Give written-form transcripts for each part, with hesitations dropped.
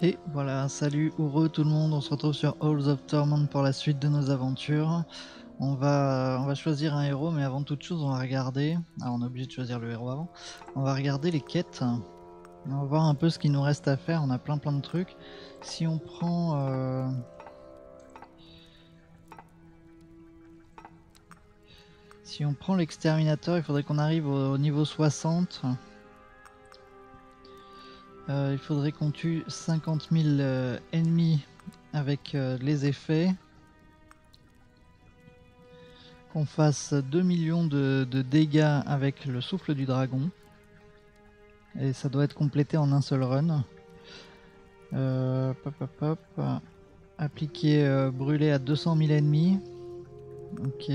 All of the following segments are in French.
Et voilà, salut, heureux tout le monde, on se retrouve sur Halls of Torment pour la suite de nos aventures. On va choisir un héros, mais avant toute chose on va regarder, alors on est obligé de choisir le héros avant, on va regarder les quêtes, et on va voir un peu ce qu'il nous reste à faire, on a plein de trucs. Si on prend... Si on prend l'exterminateur, il faudrait qu'on arrive au niveau 60. Il faudrait qu'on tue 50 000 ennemis avec les effets. Qu'on fasse 2 millions de dégâts avec le souffle du dragon. Et ça doit être complété en un seul run. Appliquer brûler à 200 000 ennemis. Ok.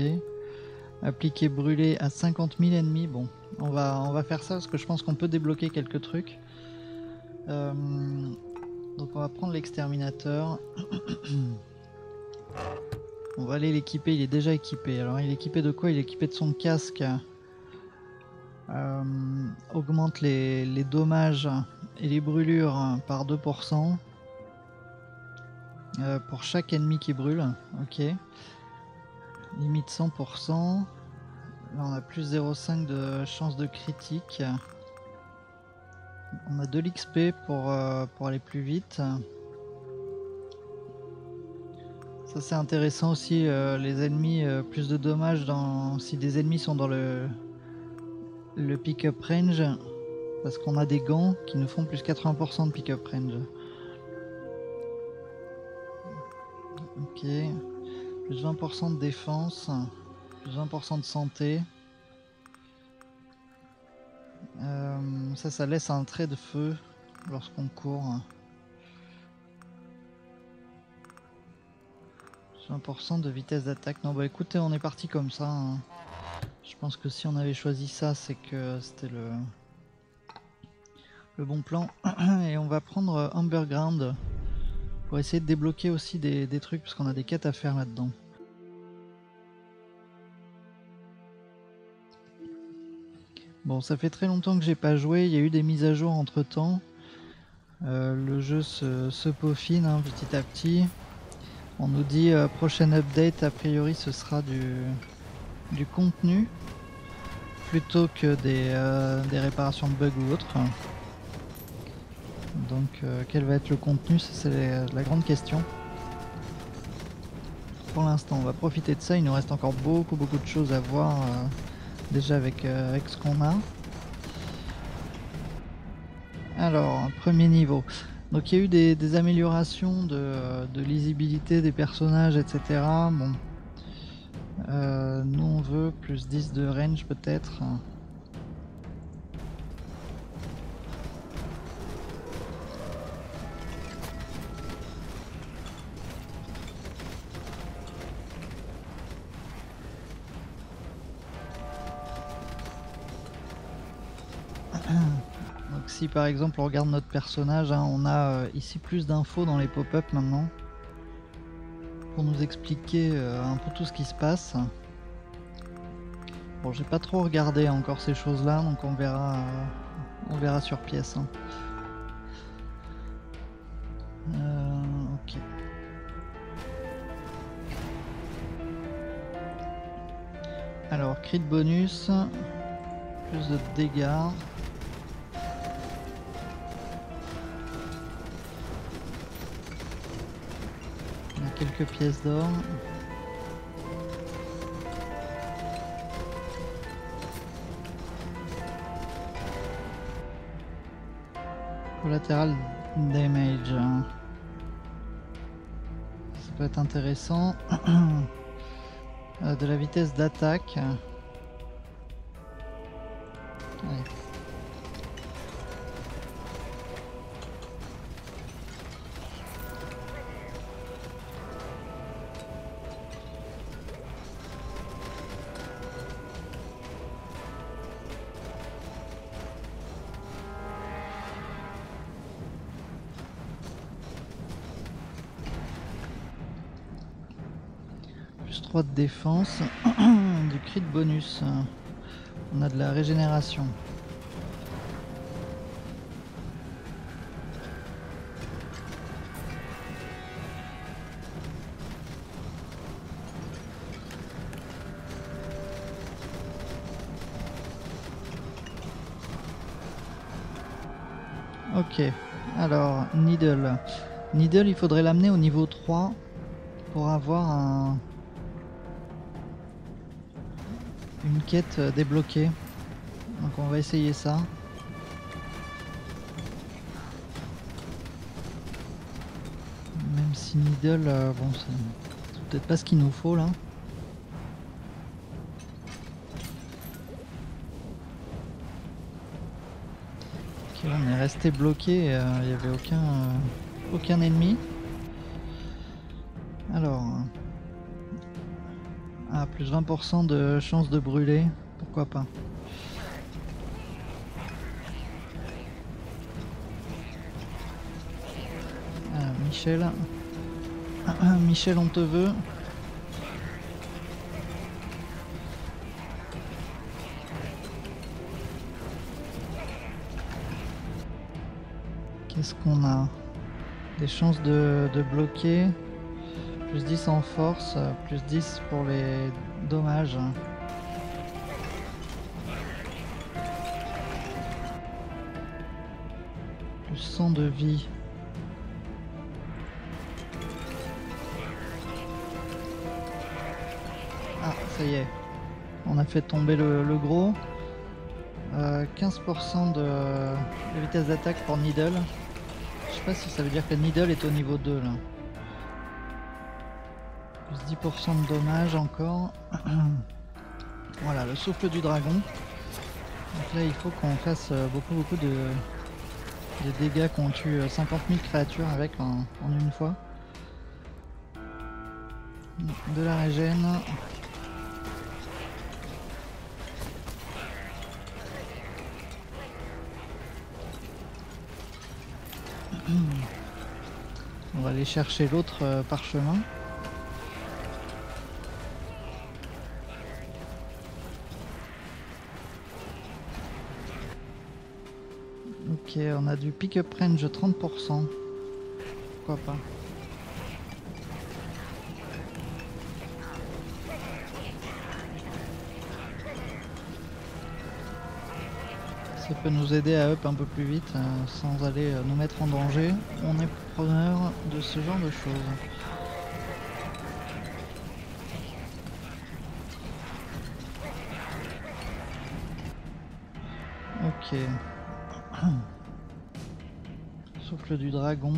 Appliquer brûler à 50 000 ennemis. Bon, on va faire ça parce que je pense qu'on peut débloquer quelques trucs. Donc on va prendre l'exterminateur. On va aller l'équiper, il est déjà équipé. Alors il est équipé de quoi? Il est équipé de son casque. Augmente les dommages et les brûlures par 2% pour chaque ennemi qui brûle. Ok. Limite 100%. Là on a plus 0,5 de chance de critique. On a de l'XP pour aller plus vite. Ça c'est intéressant aussi, les ennemis, plus de dommages si des ennemis sont dans le pick-up range. Parce qu'on a des gants qui nous font plus 80% de pick-up range. Ok. Plus 20% de défense. Plus 20% de santé. Ça laisse un trait de feu lorsqu'on court. 20% de vitesse d'attaque. Non bah écoutez, on est parti comme ça, hein. Je pense que si on avait choisi ça, c'est que c'était le bon plan. Et on va prendre Amberground pour essayer de débloquer aussi des trucs, parce qu'on a des quêtes à faire là-dedans. Bon, ça fait très longtemps que j'ai pas joué, il y a eu des mises à jour entre temps. Le jeu se peaufine, hein, petit à petit. On nous dit prochaine update, a priori ce sera du contenu plutôt que des réparations de bugs ou autres. Donc quel va être le contenu, c'est la grande question. Pour l'instant on va profiter de ça, il nous reste encore beaucoup de choses à voir. Déjà avec ce qu'on a. Alors, premier niveau. Donc il y a eu des améliorations de lisibilité des personnages, etc. Bon. Nous on veut plus 10 de range peut-être. Si par exemple on regarde notre personnage, hein, on a ici plus d'infos dans les pop-up maintenant pour nous expliquer un peu tout ce qui se passe. Bon, j'ai pas trop regardé encore ces choses là, donc on verra sur pièce, hein. Ok. Alors crit bonus, plus de dégâts. Quelques pièces d'or. Collateral damage. Ça peut être intéressant. De la vitesse d'attaque. Ouais. Plus 3 de défense, du crit bonus, on a de la régénération. Ok, alors Needle. Needle, il faudrait l'amener au niveau 3 pour avoir un... une quête débloquée. Donc on va essayer ça. Même si Needle, bon, c'est peut-être pas ce qu'il nous faut là. Ok, on est resté bloqué, il n'y avait aucun ennemi. Alors... Ah, plus 20% de chance de brûler, pourquoi pas. Michel. Michel, on te veut. Qu'est-ce qu'on a? Des chances de bloquer. Plus 10 en force, plus 10 pour les dommages. Plus 100 de vie. Ah, ça y est. On a fait tomber le gros. 15% de vitesse d'attaque pour Needle. Je sais pas si ça veut dire que Needle est au niveau 2 là. Plus 10% de dommages encore. Voilà, le souffle du dragon. Donc là il faut qu'on fasse beaucoup de dégâts, qu'on tue 50 000 créatures avec en une fois. De la régène. On va aller chercher l'autre parchemin. Ok, on a du pick-up range 30%. Pourquoi pas. Ça peut nous aider à up un peu plus vite sans aller nous mettre en danger. On est preneur de ce genre de choses. Ok. Souffle du dragon.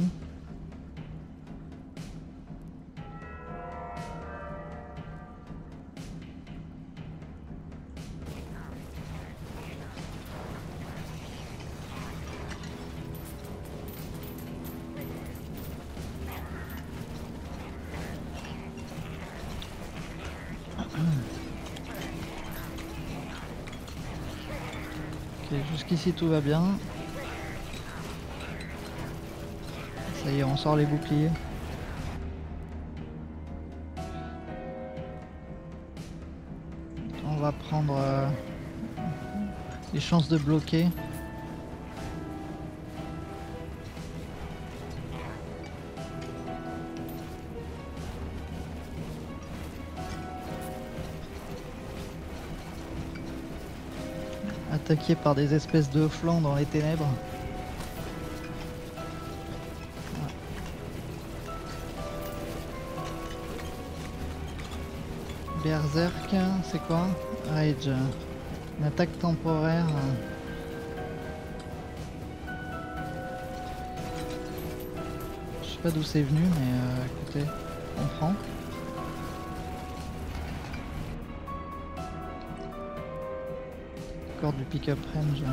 Jusqu'ici tout va bien. Ça y est, on sort les boucliers. On va prendre les chances de bloquer. Attaqué par des espèces de flancs dans les ténèbres. Ouais. Berserk, c'est quoi? Rage. Une attaque temporaire. Je sais pas d'où c'est venu, mais écoutez, on prend. Du pick-up range.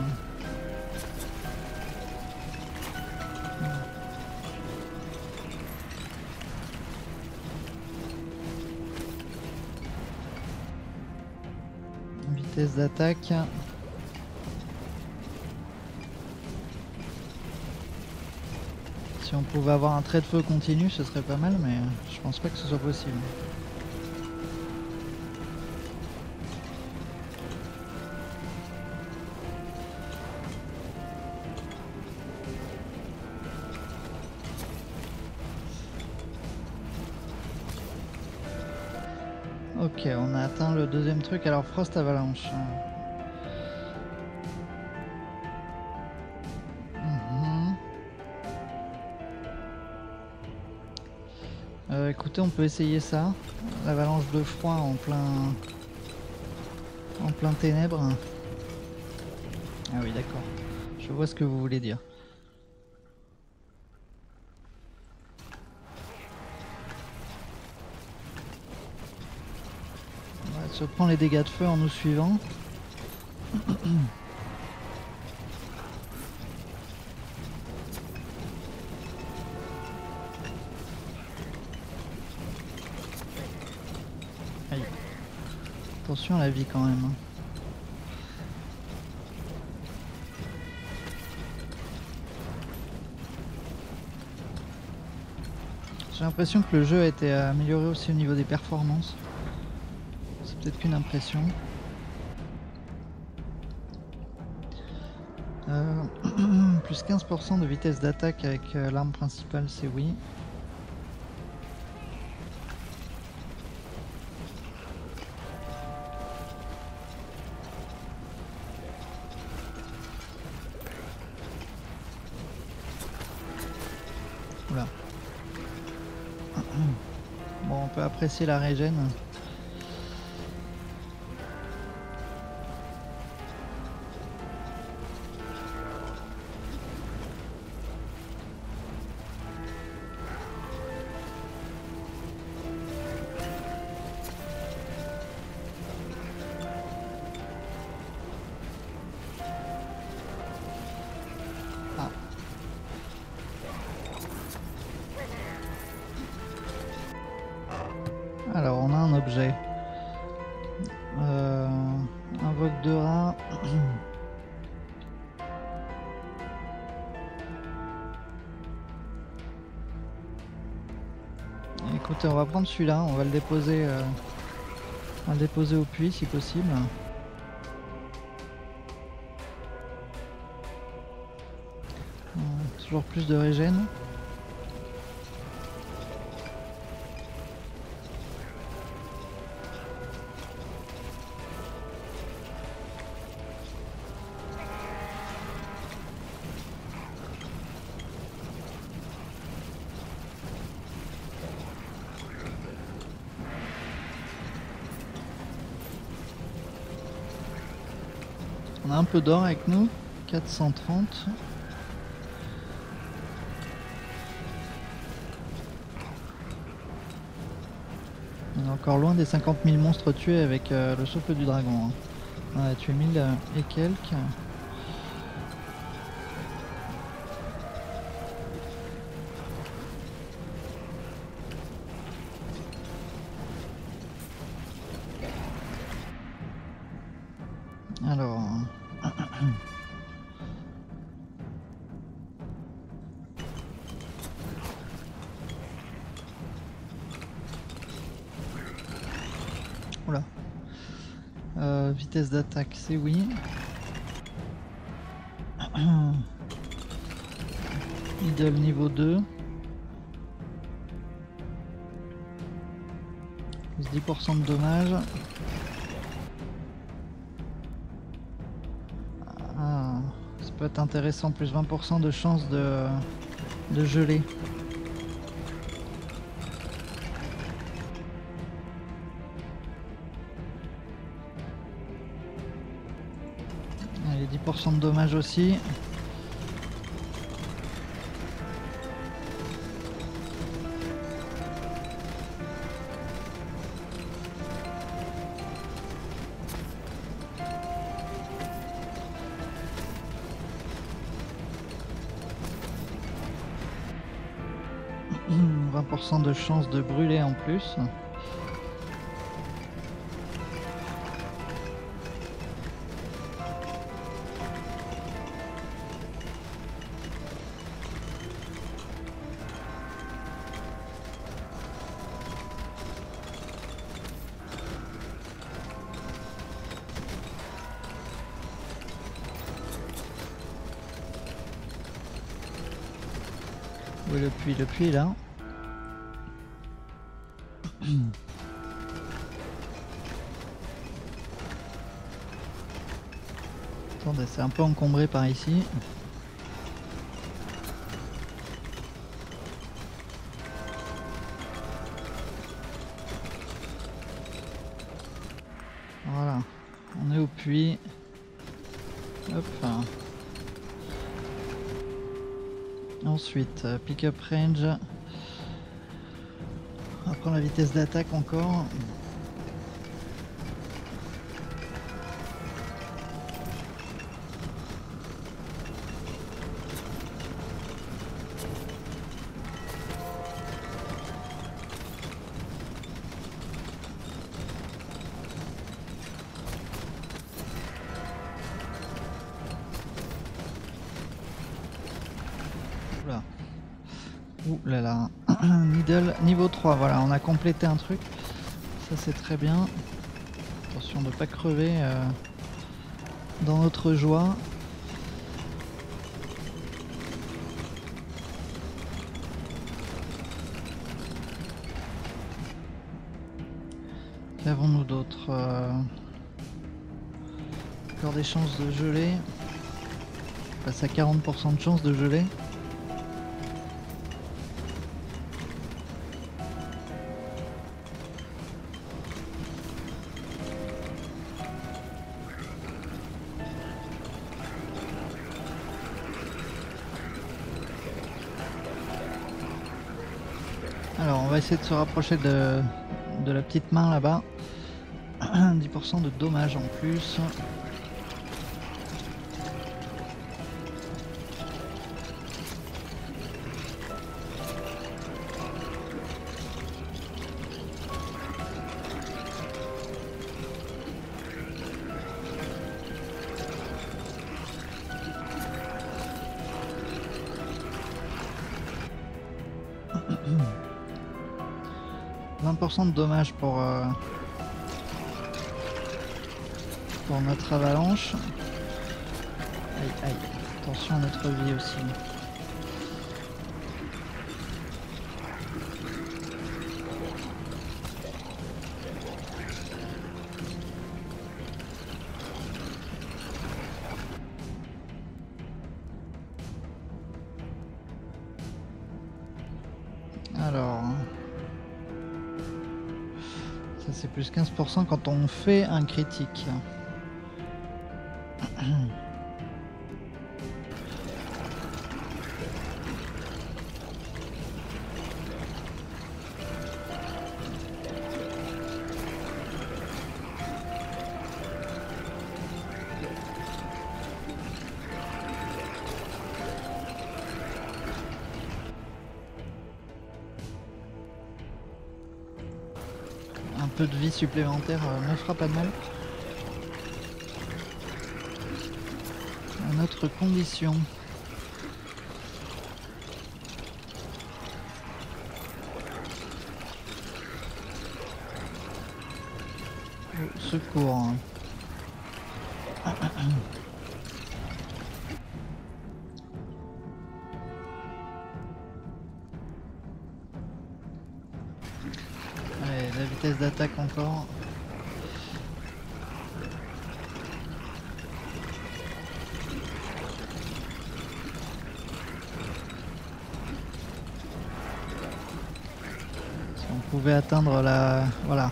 Vitesse d'attaque. Si on pouvait avoir un trait de feu continu, ce serait pas mal, mais je pense pas que ce soit possible. Ok, on a atteint le deuxième truc, alors Frost Avalanche. Écoutez, on peut essayer ça. L'avalanche de froid en plein ténèbres. Ah oui, d'accord. Je vois ce que vous voulez dire. Elle se prend les dégâts de feu en nous suivant. Aïe. Attention à la vie quand même. J'ai l'impression que le jeu a été amélioré aussi au niveau des performances. C'est peut-être qu'une impression. Plus 15% de vitesse d'attaque avec l'arme principale, c'est oui. Oula. Bon, on peut apprécier la régène. Alors on a un objet, un vogue de rat. Écoutez, on va prendre celui-là, on va le déposer, au puits si possible. Toujours plus de régène. On a un peu d'or avec nous, 430. On est encore loin des 50 000 monstres tués avec le souffle du dragon. Hein. On a tué 1000 et quelques. Alors... Oula. Vitesse d'attaque, c'est oui. Idle niveau 2. Plus 10% de dommages. Ça peut être intéressant, plus 20% de chance de geler. Allez, 10% de dommages aussi. De chance de brûler en plus. Oui, le puits est là. Attendez, c'est un peu encombré par ici. Voilà, on est au puits. Hop. Ensuite, pick-up range. On va prendre la vitesse d'attaque encore. Niveau 3, voilà, on a complété un truc, ça c'est très bien. Attention de ne pas crever dans notre joie. Qu'avons-nous d'autre? Encore des chances de geler, on passe à 40% de chances de geler. De se rapprocher de la petite main là-bas. 10% de dommages en plus. De dommages pour notre avalanche. Aïe, aïe. Attention à notre vie aussi. Alors... c'est plus 15% quand on fait un critique. De vie supplémentaire ne fera pas de mal. Notre condition. Au secours. D'attaque encore. Si on pouvait atteindre la... Voilà.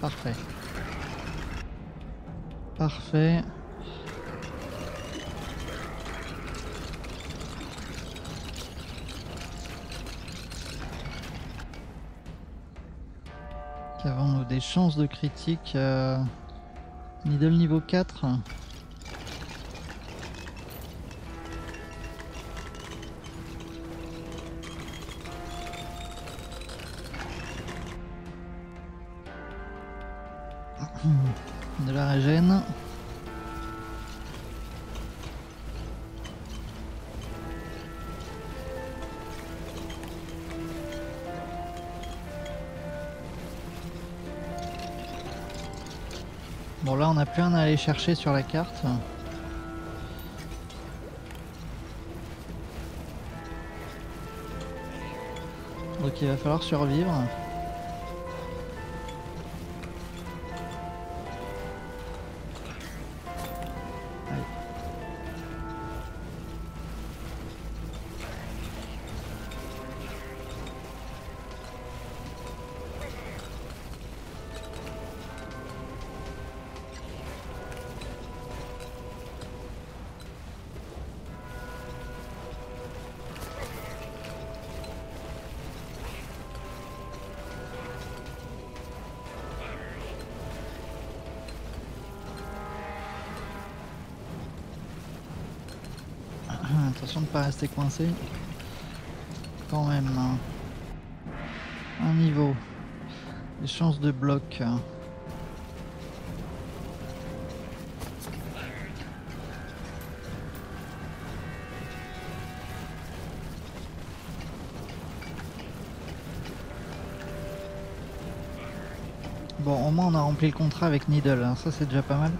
Parfait. Parfait. Avons-nous des chances de critique? Needle niveau 4. De la régène. Bon là on n'a plus rien à aller chercher sur la carte. Donc il va falloir survivre. attention de ne pas rester coincé. Quand même. Hein. Un niveau. Les chances de bloc. Hein. Bon, au moins on a rempli le contrat avec Needle, hein. Ça c'est déjà pas mal.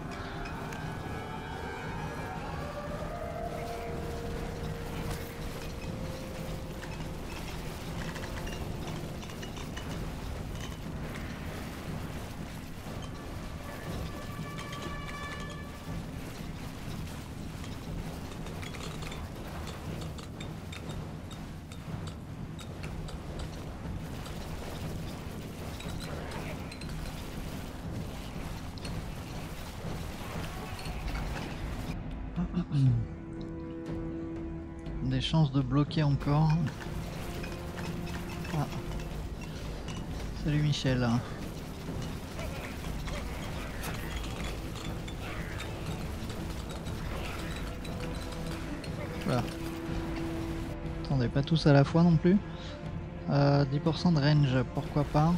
Des chances de bloquer encore. Ah. Salut Michel. Voilà. Attendez, pas tous à la fois non plus. 10% de range, pourquoi pas.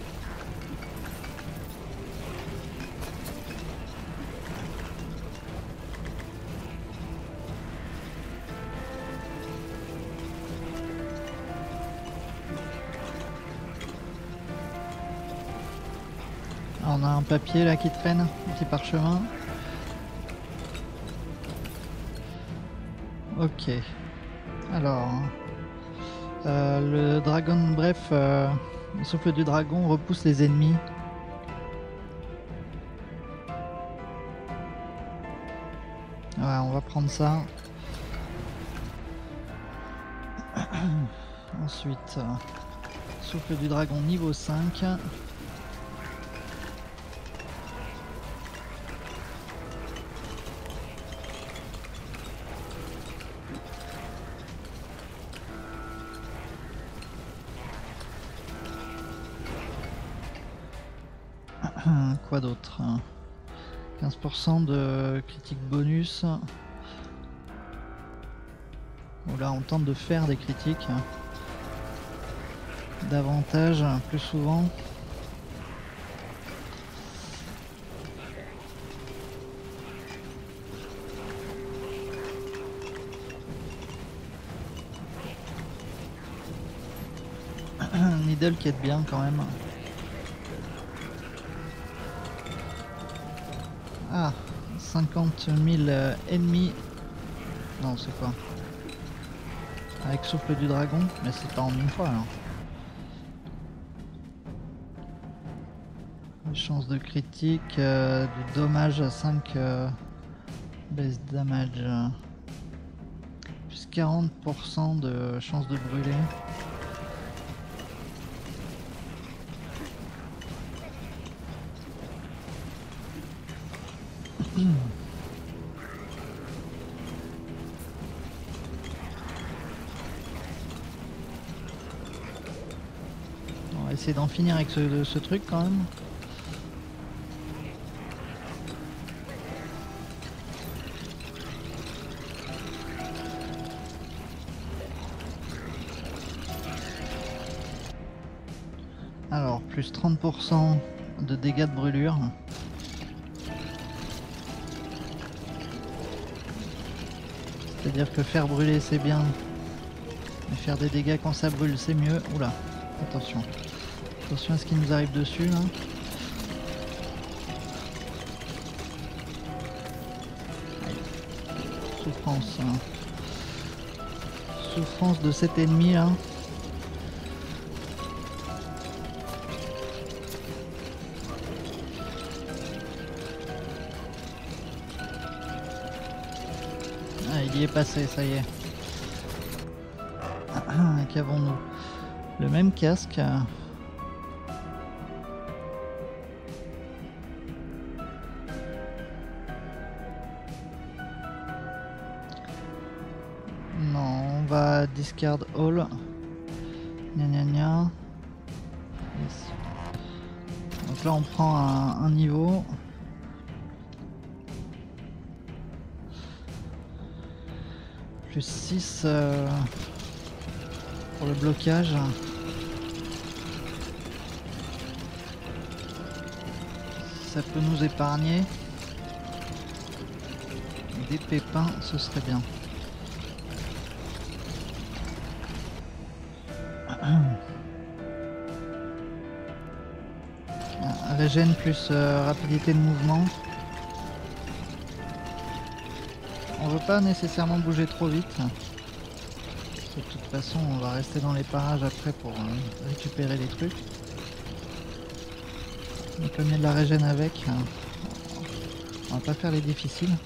On a un papier là qui traîne, un petit parchemin. Ok. Alors, le dragon, bref, le souffle du dragon repousse les ennemis. Ouais, on va prendre ça. Ensuite, souffle du dragon niveau 5. Quoi d'autre, 15% de critiques bonus. Bon, là on tente de faire des critiques davantage, plus souvent. Needle qui aide bien quand même. Ah, 50 000 ennemis. Non, c'est quoi? Avec souffle du dragon? Mais c'est pas en une fois alors. Les chances de critique, du dommage à 5 base damage. Plus 40% de chance de brûler. On va essayer d'en finir avec ce truc quand même. Alors, plus 30% de dégâts de brûlure. C'est-à-dire que faire brûler c'est bien, mais faire des dégâts quand ça brûle c'est mieux. Oula, attention. Attention à ce qui nous arrive dessus là. Souffrance. Hein. Souffrance de cet ennemi là. Il est passé, ça y est. Qu'avons-nous? Le même casque. Non, on va discard all. Gna gna gna. Yes. Donc là on prend un niveau. plus 6 pour le blocage. Ça peut nous épargner des pépins, ce serait bien. La gêne plus rapidité de mouvement. On veut pas nécessairement bouger trop vite. De toute façon, on va rester dans les parages après pour récupérer les trucs. Donc on met de la régène avec. On va pas faire les difficiles.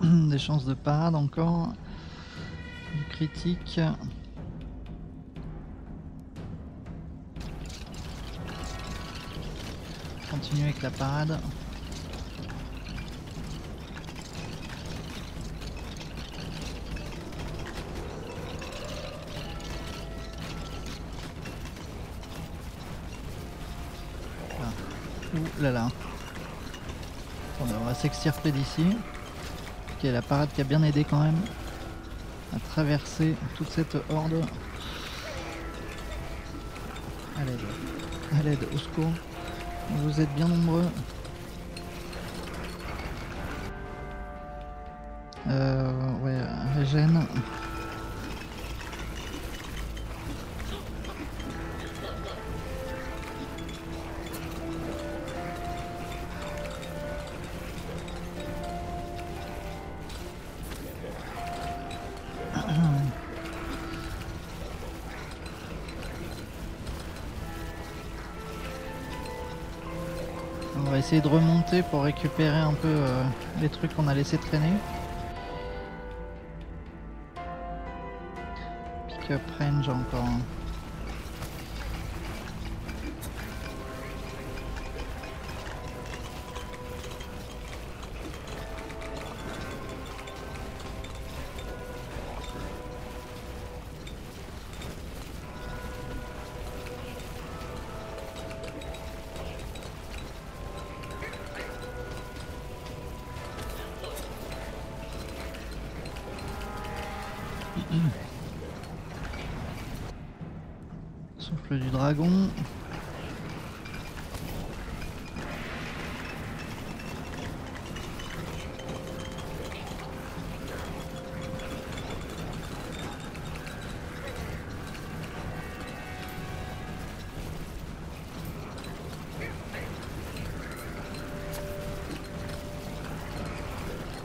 Des chances de parade encore, une critique. Continuer avec la parade. Ouh là là. Attends, on va s'extirper d'ici. Ok, la parade qui a bien aidé quand même à traverser toute cette horde. À l'aide, au secours. Vous êtes bien nombreux. Ouais, régène. Essayer de remonter pour récupérer un peu les trucs qu'on a laissé traîner. Pick up range encore. Hein. Souffle du dragon.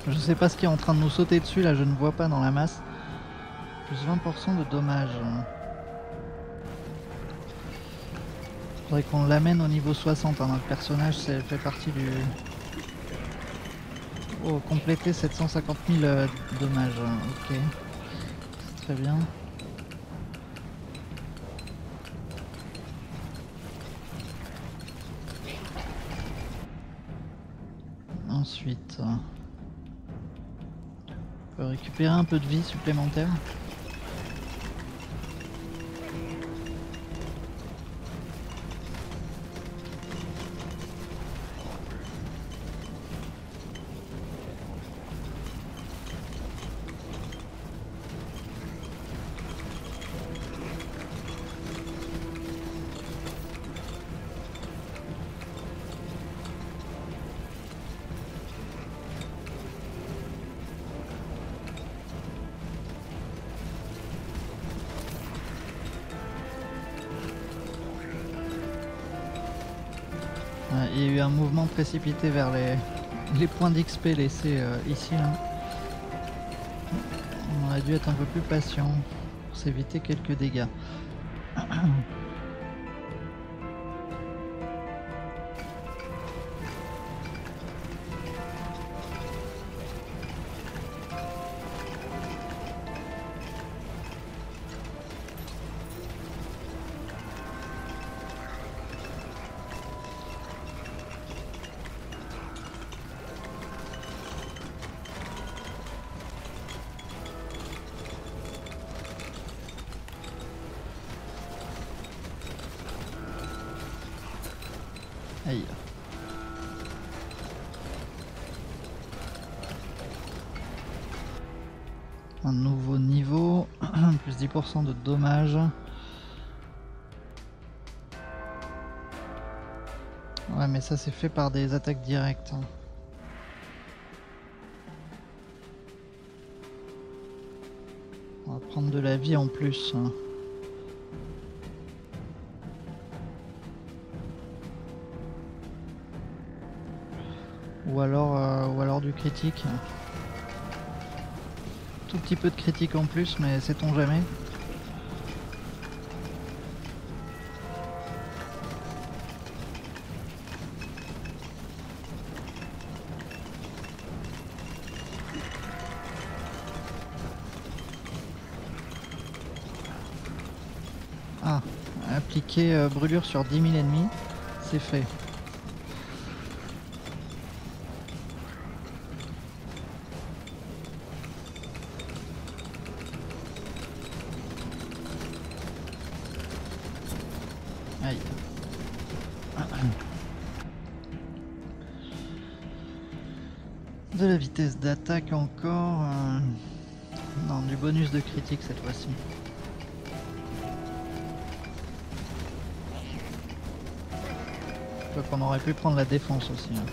Je sais pas ce qui est en train de nous sauter dessus là, je ne vois pas dans la masse. Plus 20% de dommages. Faudrait qu'on l'amène au niveau 60. Hein. Notre personnage fait partie du... Oh, compléter 750 000 dommages. Ok. C'est très bien. Ensuite... on peut récupérer un peu de vie supplémentaire. Il y a eu un mouvement précipité vers les points d'XP laissés ici. Là. On aurait dû être un peu plus patient pour s'éviter quelques dégâts. Un nouveau niveau, plus 10% de dommages. Ouais, mais ça c'est fait par des attaques directes. On va prendre de la vie en plus. Ou alors du critique. Tout petit peu de critique en plus, mais sait-on jamais. Ah, appliquer brûlure sur 10 000 ennemis, c'est fait. De la vitesse d'attaque encore, non, du bonus de critique cette fois-ci. Je crois qu'on aurait pu prendre la défense aussi. Hein.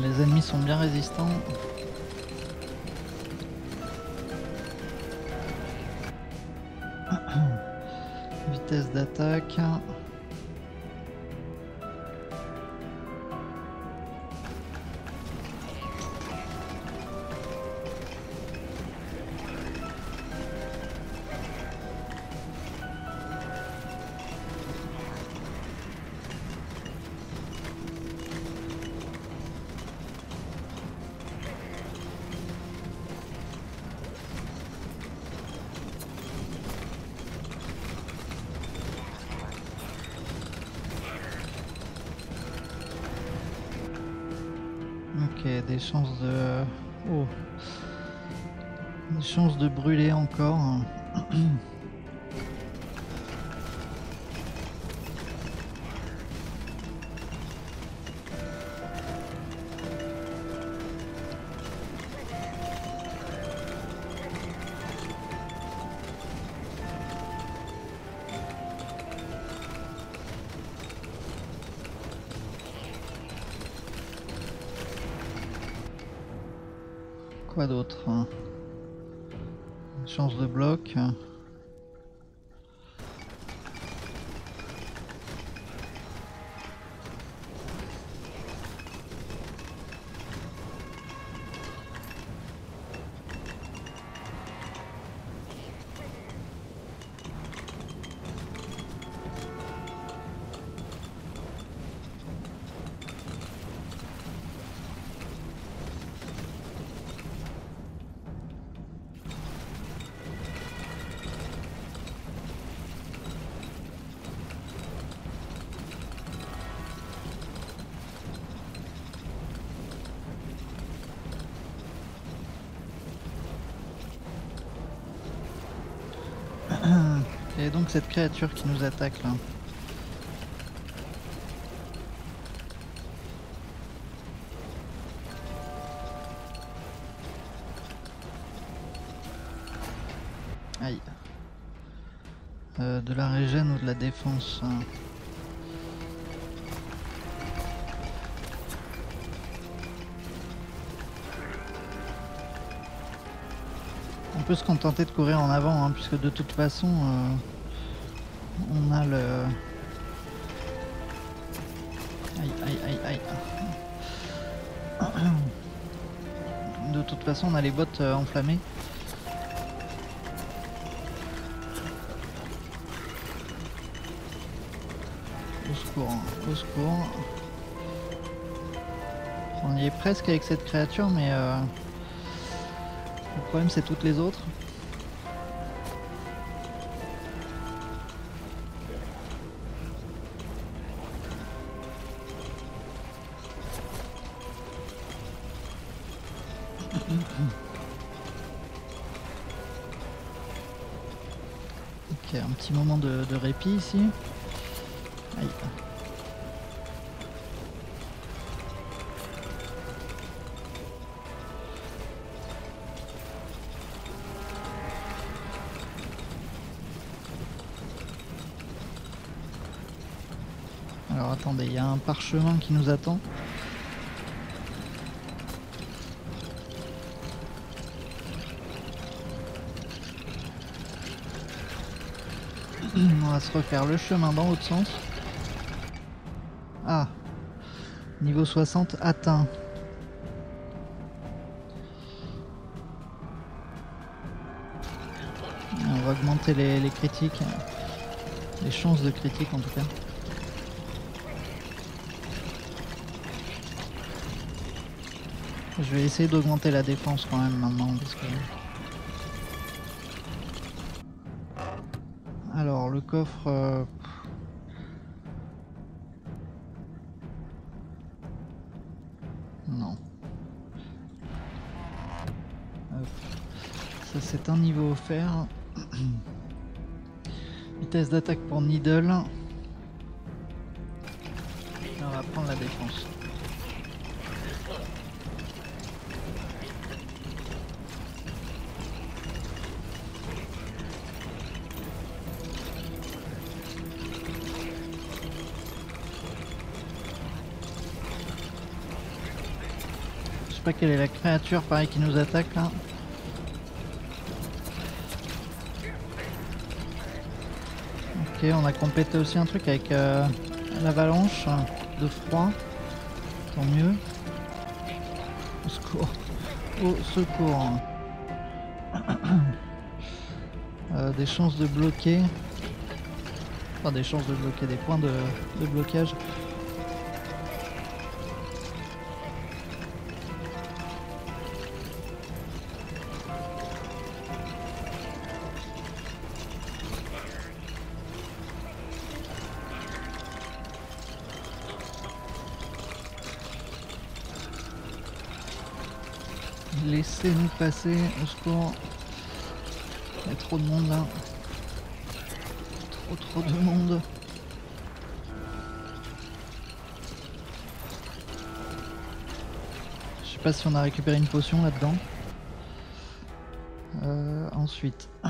Les ennemis sont bien résistants. Vitesse d'attaque. Des chances de... Oh. Des chances de brûler encore. Quoi d'autre? Chance de bloc. Et donc cette créature qui nous attaque là. Aïe. De la régène ou de la défense hein. On peut se contenter de courir en avant hein, puisque de toute façon on a le... Aïe aïe aïe aïe. De toute façon on a les bottes enflammées. Au secours, hein, au secours. On y est presque avec cette créature mais... Le problème c'est toutes les autres. Ok, un petit moment de répit ici. Aïe. Alors attendez, il y a un parchemin qui nous attend. On va se refaire le chemin dans l'autre sens. Ah, niveau 60 atteint. On va augmenter les critiques, les chances de critiques en tout cas. Je vais essayer d'augmenter la défense quand même maintenant parce que... Alors le coffre... Non. Ça c'est un niveau offert. Vitesse d'attaque pour Needle. On va prendre la défense. Je sais pas quelle est la créature pareil qui nous attaque là. Ok, on a complété aussi un truc avec l'avalanche de froid. Tant mieux. Au secours. Au secours. Des chances de bloquer. Enfin des chances de bloquer, des points de blocage. Laissez-nous passer, au secours. Il y a trop de monde là. Trop de monde. Je sais pas si on a récupéré une potion là-dedans. Ensuite. On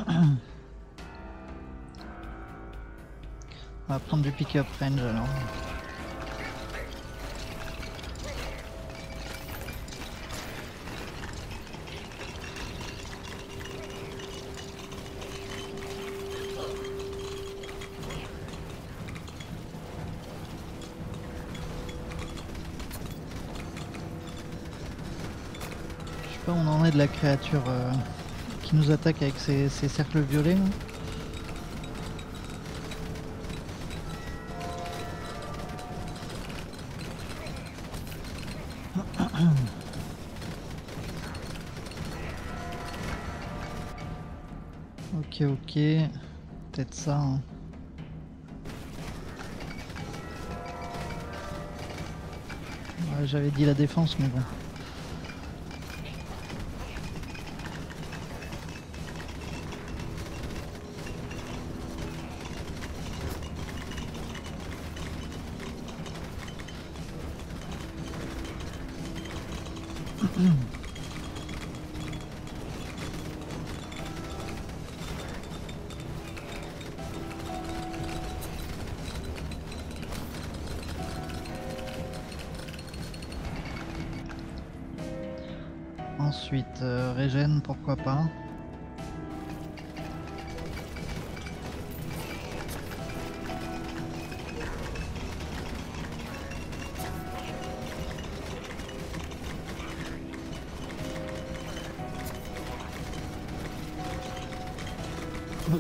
va prendre du pick-up range alors. On en est de la créature qui nous attaque avec ses cercles violets. Là. Ok, peut-être ça. Hein. Ouais, j'avais dit la défense, mais bon. Ensuite, régène, pourquoi pas.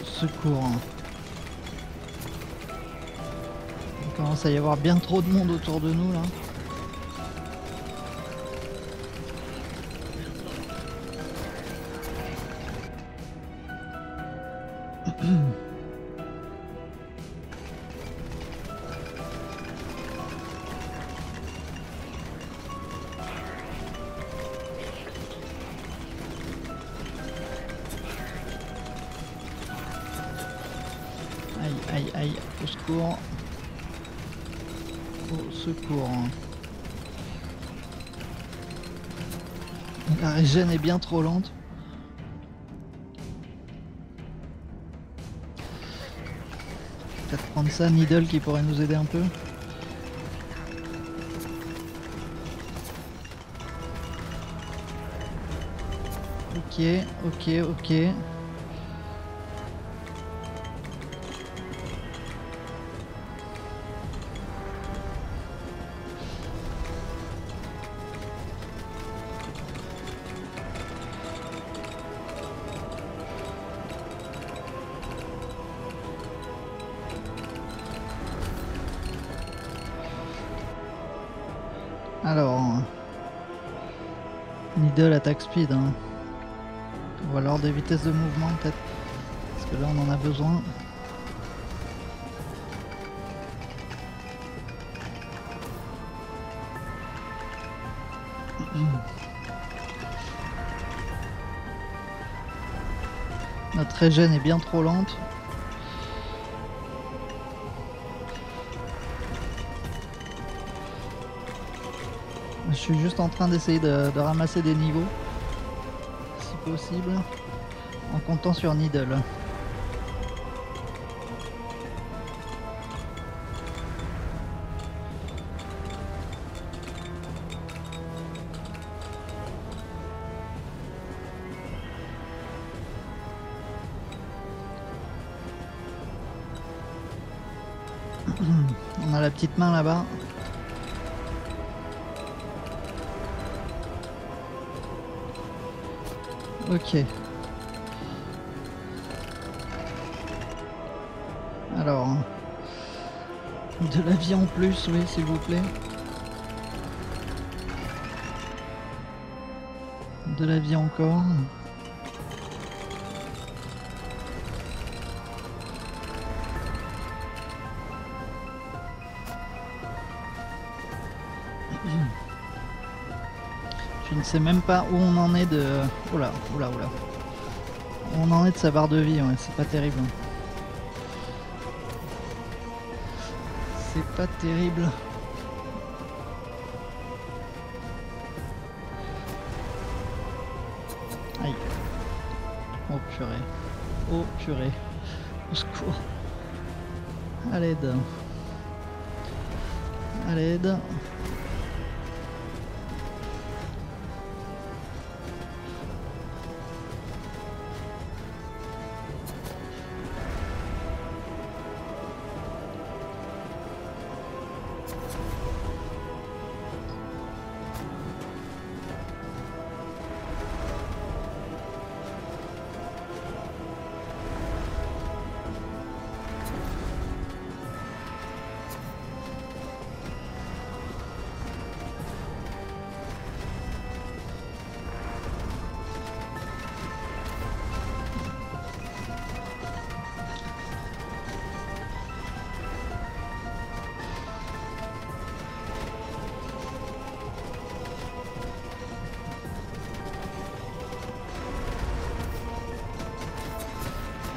Secours. Il commence à y avoir bien trop de monde autour de nous là. aïe, aïe, au secours. Au secours. La régène est bien trop lente. Peut-être prendre ça, Needle qui pourrait nous aider un peu. Ok, ok, ok. Alors, Needle attaque speed, hein. Ou alors des vitesses de mouvement peut-être, parce que là on en a besoin. Notre régène est bien trop lente. Je suis juste en train d'essayer de ramasser des niveaux, si possible, en comptant sur Needle. On a la petite main là-bas. Ok. Alors, de la vie en plus, oui, s'il vous plaît. De la vie encore. Je ne sais même pas où on en est de... Oula, oula, oula. On en est de sa barre de vie, ouais, c'est pas terrible. C'est pas terrible. Aïe. Oh purée. Oh purée. Au secours. À l'aide. À l'aide.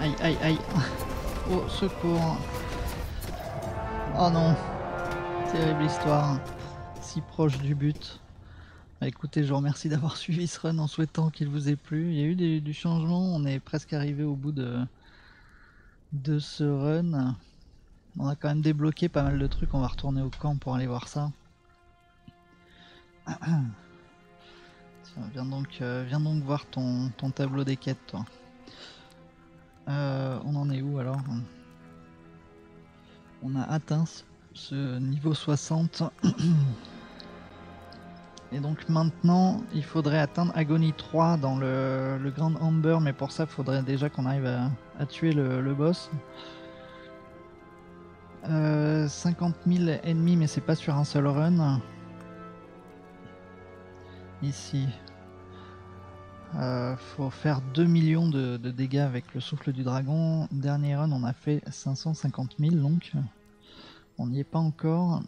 Aïe, aïe, aïe. Au secours. Oh non. Terrible histoire. Si proche du but. Bah, écoutez, je vous remercie d'avoir suivi ce run en souhaitant qu'il vous ait plu. Il y a eu du changement. On est presque arrivé au bout de ce run. On a quand même débloqué pas mal de trucs. On va retourner au camp pour aller voir ça. Tiens, viens donc voir ton tableau des quêtes, toi. On en est où alors? On a atteint ce niveau 60. Et donc maintenant, il faudrait atteindre Agony 3 dans le Grand Amber. Mais pour ça, il faudrait déjà qu'on arrive à tuer le boss. 50 000 ennemis, mais c'est pas sur un seul run. Ici. Faut faire 2 millions de dégâts avec le souffle du dragon. Dernier run, on a fait 550 000, donc on n'y est pas encore.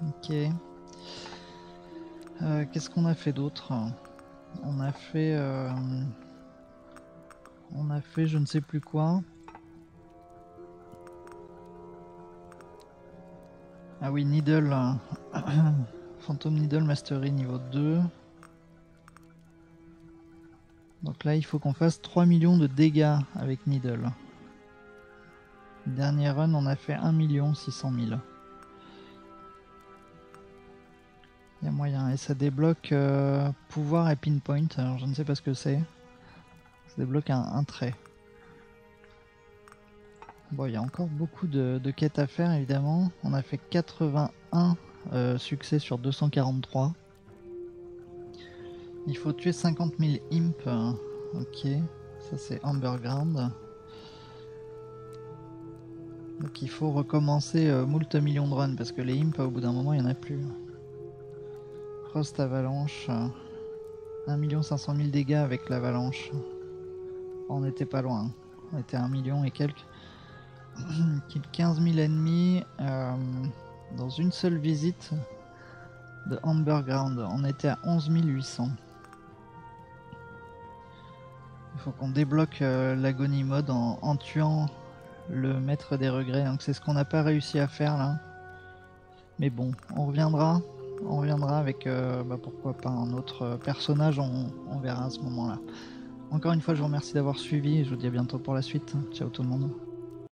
Ok. Qu'est-ce qu'on a fait d'autre? On a fait... On a fait je ne sais plus quoi. Ah oui, Needle. Phantom Needle Mastery niveau 2. Donc là, il faut qu'on fasse 3 millions de dégâts avec Needle. Dernier run, on a fait 1 600 000. Il y a moyen. Et ça débloque pouvoir et pinpoint. Alors je ne sais pas ce que c'est. Ça débloque un trait. Bon, il y a encore beaucoup de quêtes à faire, évidemment. On a fait 81 succès sur 243. Il faut tuer 50 000 imps. Ok, ça c'est Amberground. Donc il faut recommencer moult millions de runs parce que les imps, au bout d'un moment, il n'y en a plus. Frost Avalanche. 1 500 000 dégâts avec l'avalanche. On n'était pas loin. On était à 1 million et quelques. 15 000 ennemis dans une seule visite de Amberground. On était à 11 800. Il faut qu'on débloque l'agonie mode en tuant le maître des regrets. Donc c'est ce qu'on n'a pas réussi à faire là. Mais bon, on reviendra. On reviendra avec pourquoi pas un autre personnage. On verra à ce moment-là. Encore une fois, je vous remercie d'avoir suivi et je vous dis à bientôt pour la suite. Ciao tout le monde.